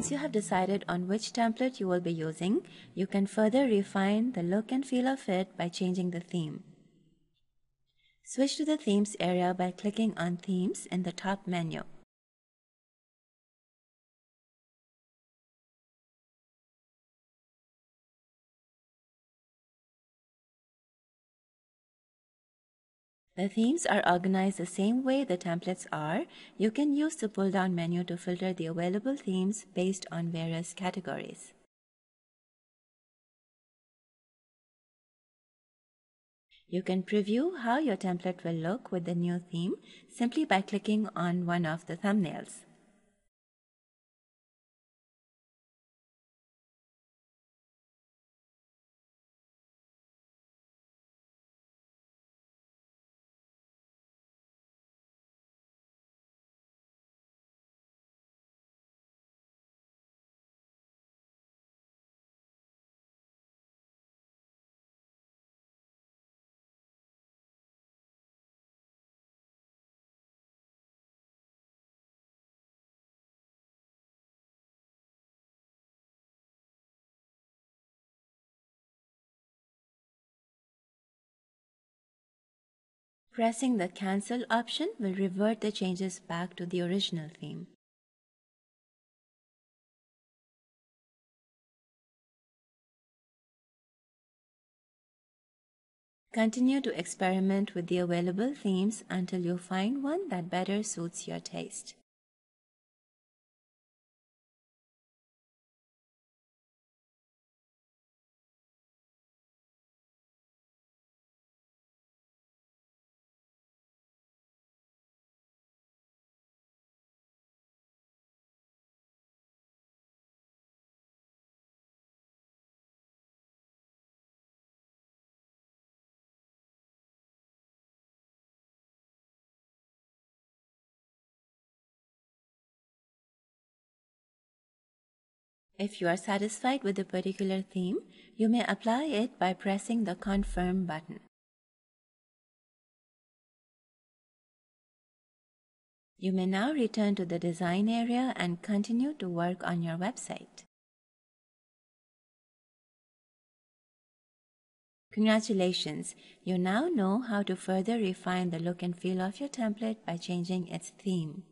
Once you have decided on which template you will be using, you can further refine the look and feel of it by changing the theme. Switch to the Themes area by clicking on Themes in the top menu. The themes are organized the same way the templates are. You can use the pull-down menu to filter the available themes based on various categories. You can preview how your template will look with the new theme simply by clicking on one of the thumbnails. Pressing the Cancel option will revert the changes back to the original theme. Continue to experiment with the available themes until you find one that better suits your taste. If you are satisfied with a particular theme, you may apply it by pressing the Confirm button. You may now return to the Design area and continue to work on your website. Congratulations! You now know how to further refine the look and feel of your template by changing its theme.